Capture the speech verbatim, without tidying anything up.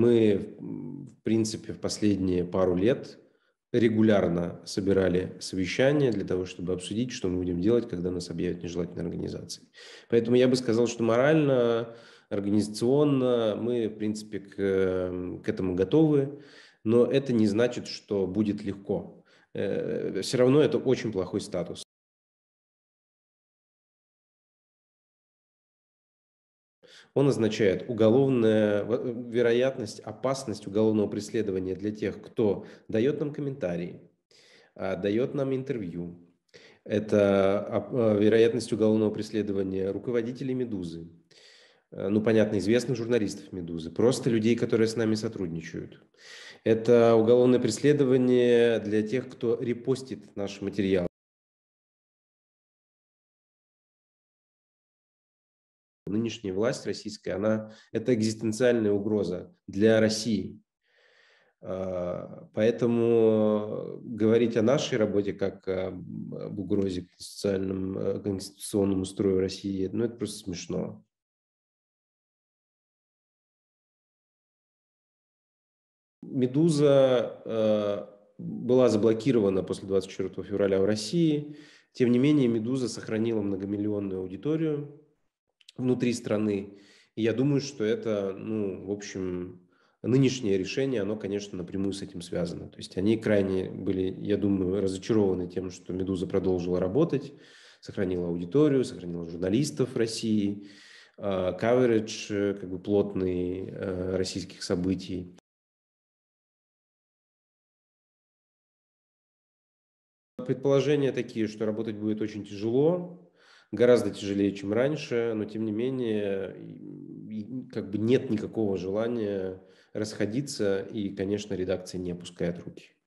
мы, в принципе, в последние пару лет регулярно собирали совещания для того, чтобы обсудить, что мы будем делать, когда нас объявят нежелательной организацией. Поэтому я бы сказал, что морально, организационно мы, в принципе, к, к этому готовы, но это не значит, что будет легко. Все равно это очень плохой статус. Он означает уголовная вероятность, опасность уголовного преследования для тех, кто дает нам комментарии, дает нам интервью. Это вероятность уголовного преследования руководителей «Медузы», ну, понятно, известных журналистов «Медузы», просто людей, которые с нами сотрудничают. Это уголовное преследование для тех, кто репостит наш материал. Нынешняя власть российская, она это экзистенциальная угроза для России. Поэтому говорить о нашей работе как об угрозе к социальному, конституционному строю России, ну это просто смешно. «Медуза» была заблокирована после двадцать четвёртого февраля в России. Тем не менее, «Медуза» сохранила многомиллионную аудиторию внутри страны. И я думаю, что это, ну, в общем, нынешнее решение, оно, конечно, напрямую с этим связано. То есть они крайне были, я думаю, разочарованы тем, что «Медуза» продолжила работать, сохранила аудиторию, сохранила журналистов России, каверидж, как бы плотный российских событий. Предположения такие, что работать будет очень тяжело, гораздо тяжелее, чем раньше, но тем не менее как бы нет никакого желания расходиться, и, конечно, редакция не опускает руки.